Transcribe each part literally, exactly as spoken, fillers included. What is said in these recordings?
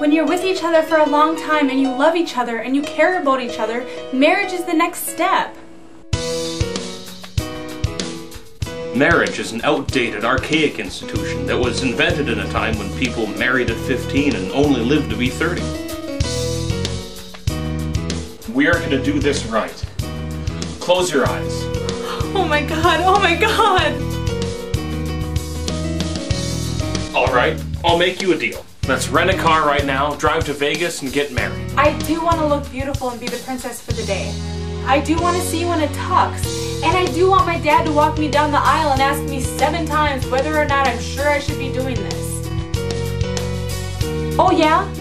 When you're with each other for a long time and you love each other and you care about each other, marriage is the next step. Marriage is an outdated, archaic institution that was invented in a time when people married at fifteen and only lived to be thirty. We are going to do this right. Close your eyes. Oh my God, oh my God! Alright, I'll make you a deal. Let's rent a car right now, drive to Vegas, and get married. I do want to look beautiful and be the princess for the day. I do want to see you in a tux. And I do want my dad to walk me down the aisle and ask me seven times whether or not I'm sure I should be doing this. Oh yeah?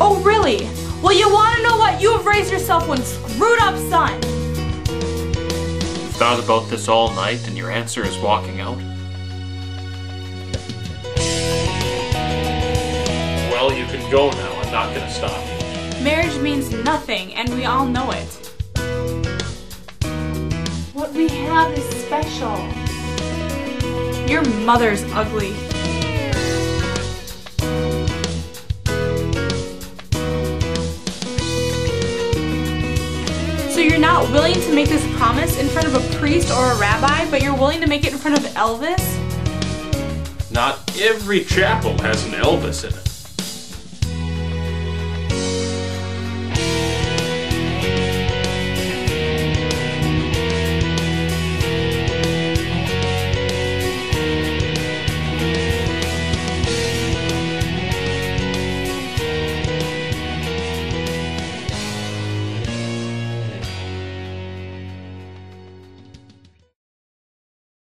Oh really? Well, you want to know what? You have raised yourself one screwed up son. You've thought about this all night and your answer is walking out? Well, you can go now. I'm not going to stop you. Marriage means nothing, and we all know it. What we have is special. Your mother's ugly. So you're not willing to make this promise in front of a priest or a rabbi, but you're willing to make it in front of Elvis? Not every chapel has an Elvis in it.